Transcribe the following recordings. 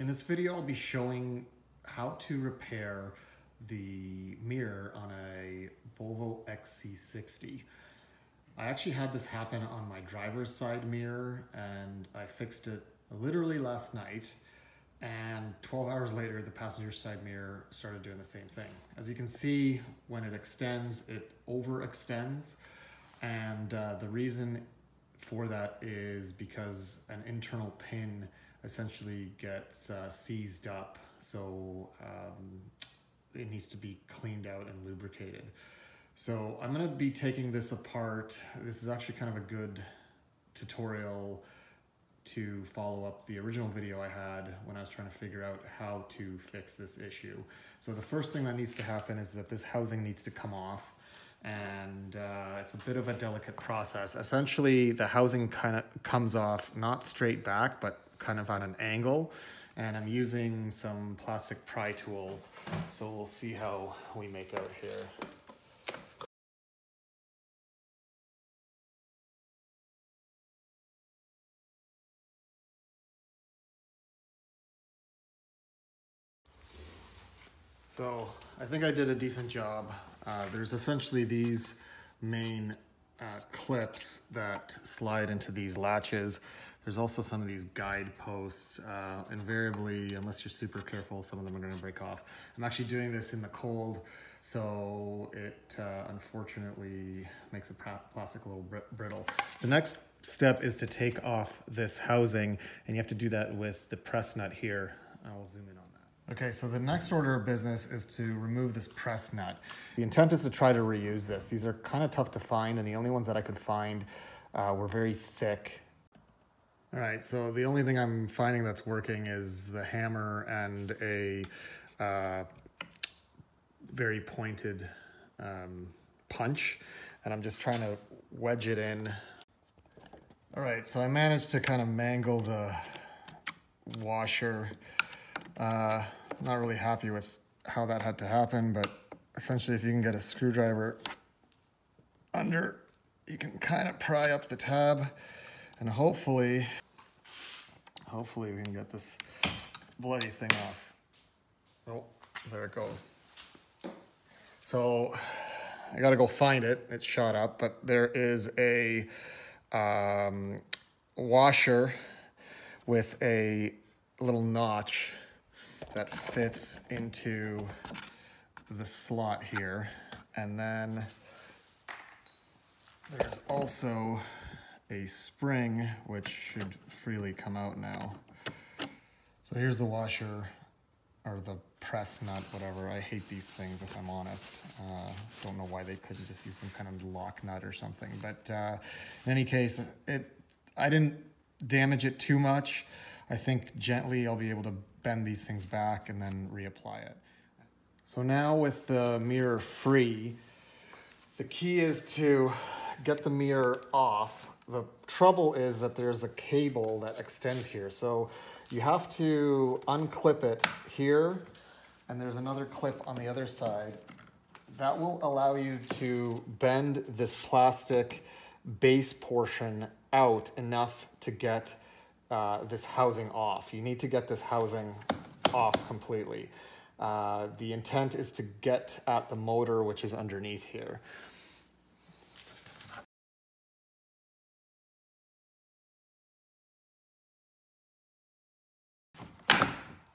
In this video, I'll be showing how to repair the mirror on a Volvo XC60. I actually had this happen on my driver's side mirror, and I fixed it literally last night, and 12 hours later the passenger side mirror started doing the same thing. As you can see, when it extends, it overextends, and the reason for that is because an internal pin essentially gets seized up, so it needs to be cleaned out and lubricated. So I'm gonna be taking this apart. This is actually kind of a good tutorial to follow up the original video I had when I was trying to figure out how to fix this issue. So the first thing that needs to happen is that this housing needs to come off, and it's a bit of a delicate process. Essentially, the housing kind of comes off not straight back, but kind of on an angle, and I'm using some plastic pry tools, so we'll see how we make out here. So I think I did a decent job. There's essentially these main clips that slide into these latches. There's also some of these guide posts. Invariably, unless you're super careful, some of them are gonna break off. I'm actually doing this in the cold, so it unfortunately makes the plastic a little brittle. The next step is to take off this housing, and you have to do that with the press nut here. I'll zoom in on that. Okay, so the next order of business is to remove this press nut. The intent is to try to reuse this. These are kind of tough to find, and the only ones that I could find were very thick. All right, so the only thing I'm finding that's working is the hammer and a very pointed punch, and I'm just trying to wedge it in. All right, so I managed to kind of mangle the washer. Not really happy with how that had to happen, but essentially if you can get a screwdriver under, you can kind of pry up the tab. And hopefully we can get this bloody thing off. Oh, there it goes. So I gotta go find it. It shot up, but there is a washer with a little notch that fits into the slot here. And then there's also a spring which should freely come out now. So here's the washer, or the press nut, whatever. I hate these things, if I'm honest. Don't know why they couldn't just use some kind of lock nut or something, but in any case, I didn't damage it too much. I think gently I'll be able to bend these things back and then reapply it. So now with the mirror free, the key is to get the mirror off. The trouble is that there's a cable that extends here. So you have to unclip it here, and there's another clip on the other side. That will allow you to bend this plastic base portion out enough to get this housing off. You need to get this housing off completely. The intent is to get at the motor, which is underneath here.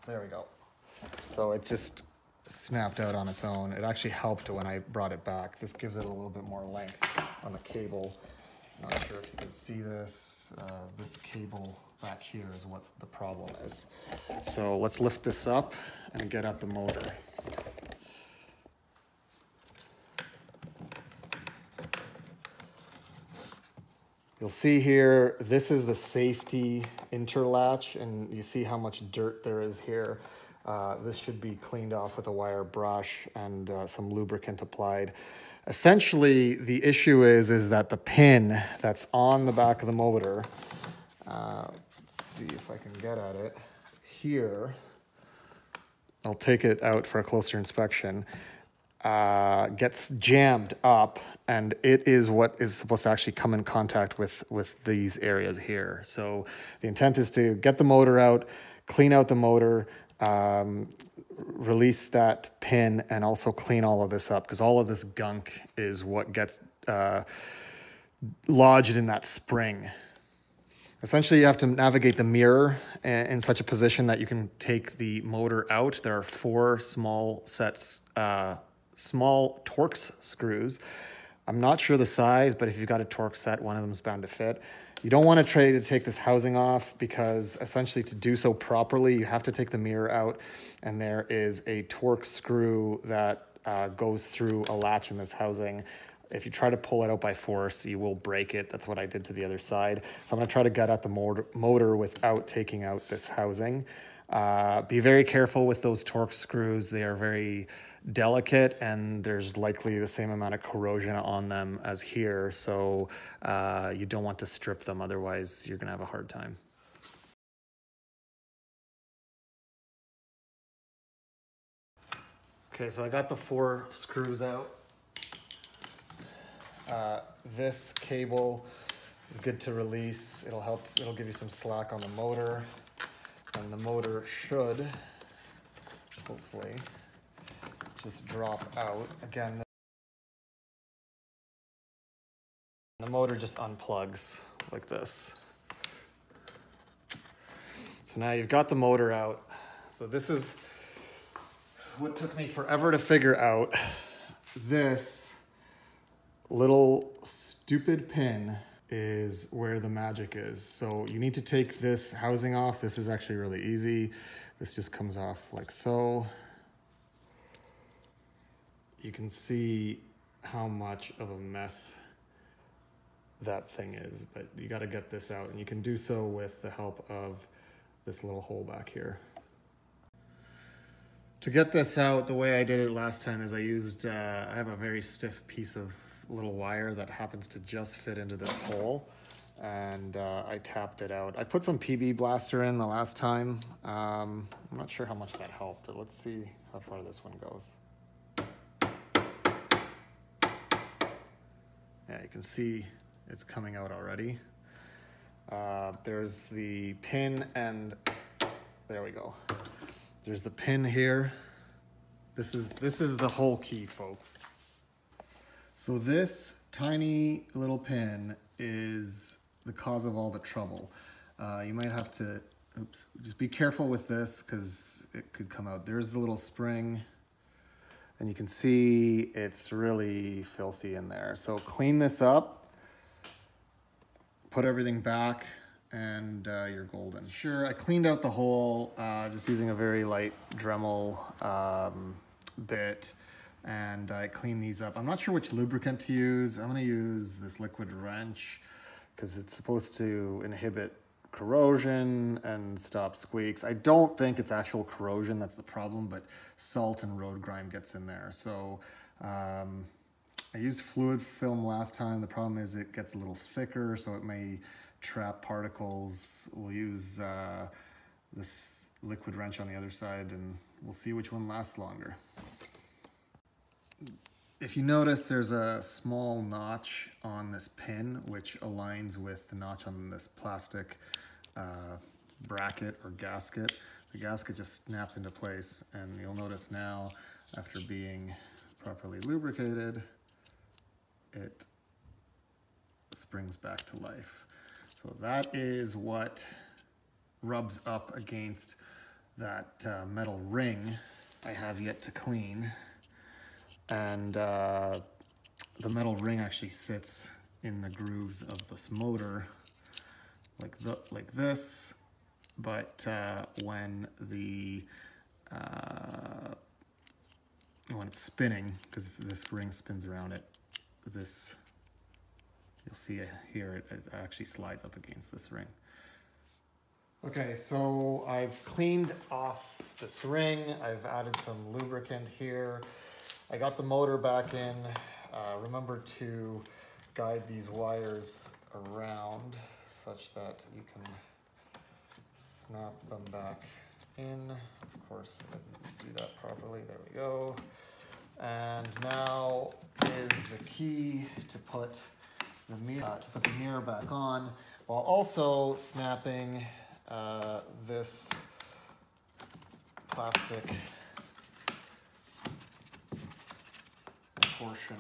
There we go. So it just snapped out on its own. It actually helped when I brought it back. This gives it a little bit more length on the cable. Not sure if you can see this. This cable back here is what the problem is. So let's lift this up and get at the motor. You'll see here, this is the safety interlatch, and you see how much dirt there is here. This should be cleaned off with a wire brush and some lubricant applied. Essentially, the issue is that the pin that's on the back of the motor, let's see if I can get at it here. I'll take it out for a closer inspection. Gets jammed up, and it is what is supposed to actually come in contact with these areas here. So the intent is to get the motor out, clean out the motor, release that pin, and also clean all of this up, because all of this gunk is what gets lodged in that spring. Essentially, you have to navigate the mirror in such a position that you can take the motor out. There are four small sets, small Torx screws. I'm not sure the size, but if you've got a Torx set, one of them is bound to fit. You don't want to try to take this housing off, because essentially to do so properly, you have to take the mirror out, and there is a Torx screw that goes through a latch in this housing. If you try to pull it out by force, you will break it. That's what I did to the other side. So I'm going to try to gut out the motor without taking out this housing. Be very careful with those Torx screws. They are very delicate, and there's likely the same amount of corrosion on them as here. So you don't want to strip them. Otherwise, you're going to have a hard time. Okay, so I got the four screws out. This cable is good to release. It'll help, it'll give you some slack on the motor, and the motor should hopefully just drop out. Again, the motor just unplugs like this. So now you've got the motor out. So this is what took me forever to figure out. This little stupid pin is where the magic is. So you need to take this housing off. This is actually really easy. This just comes off like so. You can see how much of a mess that thing is, but you got to get this out, and you can do so with the help of this little hole back here. To get this out, the way I did it last time is I used, I have a very stiff piece of little wire that happens to just fit into this hole, and I tapped it out. I put some PB blaster in the last time. I'm not sure how much that helped, but let's see how far this one goes. Yeah, you can see it's coming out already. There's the pin, and there we go. There's the pin here. This is the whole key, folks. So this tiny little pin is the cause of all the trouble. You might have to, oops, just be careful with this, because it could come out. There's the little spring, and you can see it's really filthy in there. So clean this up, put everything back, and you're golden. Sure, I cleaned out the hole just using a very light Dremel bit. And I clean these up. I'm not sure which lubricant to use. I'm gonna use this liquid wrench, because it's supposed to inhibit corrosion and stop squeaks. I don't think it's actual corrosion that's the problem, but salt and road grime gets in there. So I used fluid film last time. The problem is it gets a little thicker, so it may trap particles. We'll use this liquid wrench on the other side, and we'll see which one lasts longer. If you notice, there's a small notch on this pin, which aligns with the notch on this plastic bracket or gasket. The gasket just snaps into place, and you'll notice now, after being properly lubricated, it springs back to life. So that is what rubs up against that metal ring I have yet to clean. And the metal ring actually sits in the grooves of this motor like this, but when it's spinning, because this ring spins around it, this, you'll see here, it actually slides up against this ring. Okay, so I've cleaned off this ring. I've added some lubricant here. I got the motor back in. Remember to guide these wires around such that you can snap them back in. Of course, I didn't do that properly. There we go. And now is the key to put the mirror back on, while also snapping this plastic portion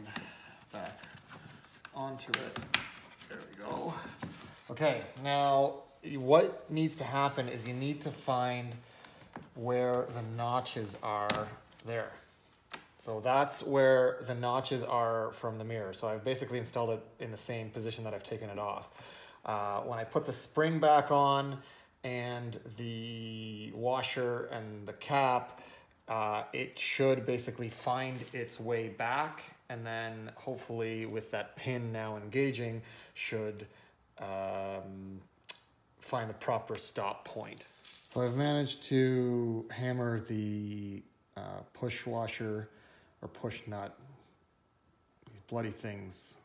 back onto it. There we go. Okay, now what needs to happen is you need to find where the notches are there. So that's where the notches are from the mirror. So I've basically installed it in the same position that I've taken it off. When I put the spring back on and the washer and the cap, it should basically find its way back, and then hopefully with that pin now engaging should find the proper stop point. So I've managed to hammer the push washer or push nut, these bloody things,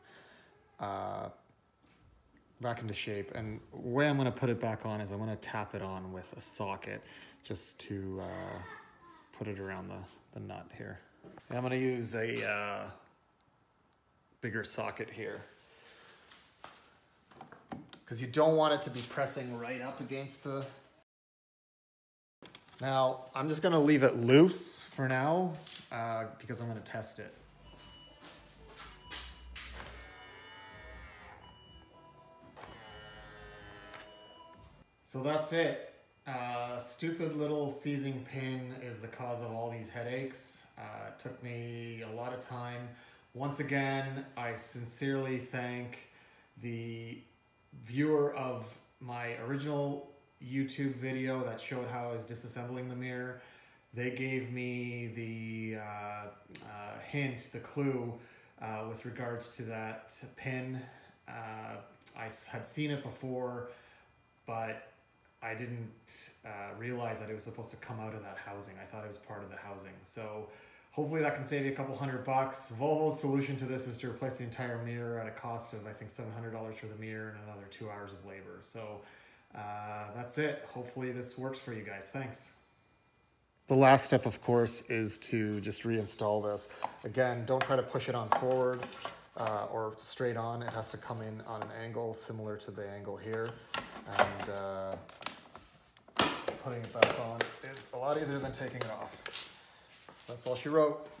back into shape. And the way I'm going to put it back on is I'm going to tap it on with a socket just to put it around the nut here. And I'm going to use a bigger socket here, because you don't want it to be pressing right up against the... Now, I'm just gonna leave it loose for now because I'm gonna test it. So that's it. Stupid little seizing pin is the cause of all these headaches. It took me a lot of time. Once again, I sincerely thank the viewer of my original YouTube video that showed how I was disassembling the mirror. They gave me the hint, the clue with regards to that pin. I had seen it before, but I didn't realize that it was supposed to come out of that housing. I thought it was part of the housing. So hopefully that can save you a couple $100. Volvo's solution to this is to replace the entire mirror at a cost of, I think, $700 for the mirror and another 2 hours of labor. So that's it. Hopefully this works for you guys. Thanks. The last step, of course, is to just reinstall this. Again, don't try to push it on forward or straight on. It has to come in on an angle similar to the angle here. And putting it back on is a lot easier than taking it off. That's all she wrote.